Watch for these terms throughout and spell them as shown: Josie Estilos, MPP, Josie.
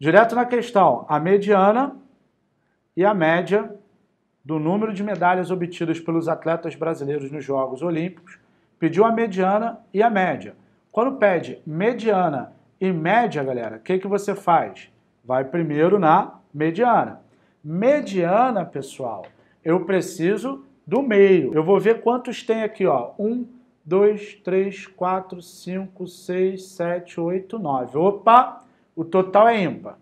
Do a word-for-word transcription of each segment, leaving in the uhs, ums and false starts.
Direto na questão, a mediana e a média do número de medalhas obtidas pelos atletas brasileiros nos Jogos Olímpicos, pediu a mediana e a média. Quando pede mediana e média, galera, o que que você faz? Vai primeiro na mediana. Mediana, pessoal, eu preciso do meio. Eu vou ver quantos tem aqui, ó. um, dois, três, quatro, cinco, seis, sete, oito, nove. Opa, o total é ímpar.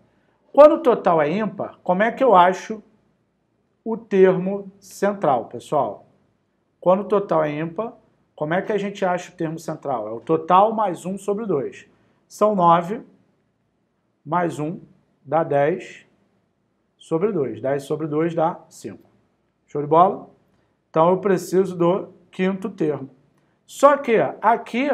Quando o total é ímpar, como é que eu acho o termo central, pessoal? Quando o total é ímpar, como é que a gente acha o termo central? É o total mais um sobre dois. São nove mais um dá dez sobre dois. dez sobre dois dá cinco. Show de bola? Então eu preciso do quinto termo. Só que aqui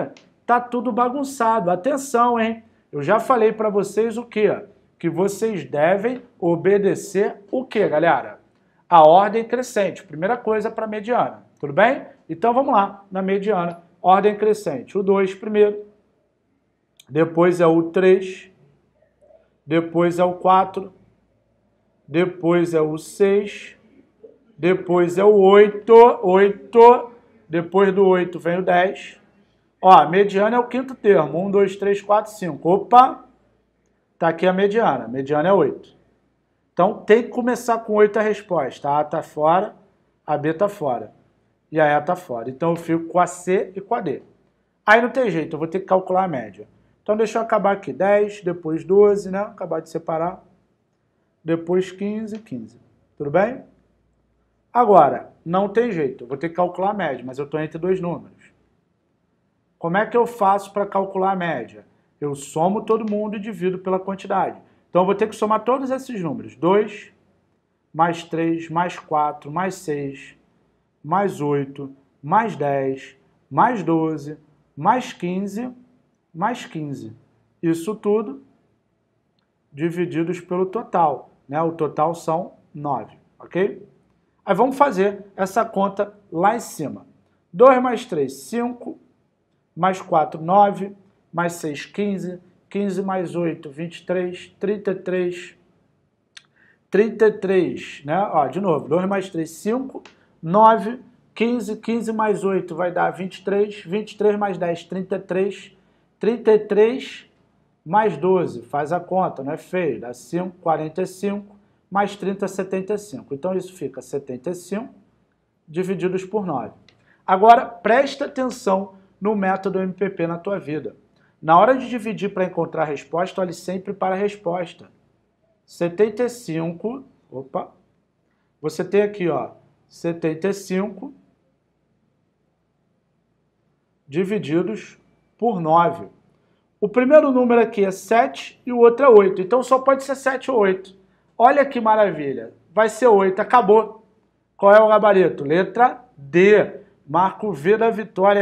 tá tudo bagunçado. Atenção, hein? Eu já falei para vocês o quê? Que vocês devem obedecer o quê, galera? A ordem crescente. Primeira coisa para a mediana. Tudo bem? Então vamos lá, na mediana, ordem crescente. O dois primeiro, depois é o três, depois é o quatro, depois é o seis, depois é o oito, oito, depois do oito vem o dez. Ó, a mediana é o quinto termo, um, dois, três, quatro, cinco. Opa, tá aqui a mediana, a mediana é oito. Então tem que começar com oito a resposta. A A tá fora, a B tá fora. E a E está fora. Então eu fico com a C e com a D. Aí não tem jeito, eu vou ter que calcular a média. Então deixa eu acabar aqui. dez, depois doze, né? Acabar de separar. Depois quinze, quinze. Tudo bem? Agora, não tem jeito, eu vou ter que calcular a média, mas eu estou entre dois números. Como é que eu faço para calcular a média? Eu somo todo mundo e divido pela quantidade. Então eu vou ter que somar todos esses números. dois, mais três, mais quatro, mais seis... mais oito, mais dez, mais doze, mais quinze, mais quinze. Isso tudo divididos pelo total, né? O total são nove, ok? Aí vamos fazer essa conta lá em cima. dois mais três, cinco, mais quatro, nove, mais seis, quinze, quinze mais oito, vinte e três, trinta e três, trinta e três, né? Ó, de novo, dois mais três, cinco, nove, quinze, quinze mais oito vai dar vinte e três, vinte e três mais dez, trinta e três, trinta e três mais doze, faz a conta, não é feio, dá cinco, quarenta e cinco, mais trinta, setenta e cinco. Então isso fica setenta e cinco divididos por nove. Agora, presta atenção no método M P P na tua vida. Na hora de dividir para encontrar a resposta, olhe sempre para a resposta. setenta e cinco, opa, você tem aqui, ó, setenta e cinco divididos por nove. O primeiro número aqui é sete e o outro é oito. Então só pode ser sete ou oito. Olha que maravilha. Vai ser oito. Acabou. Qual é o gabarito? Letra D. Marco V da vitória.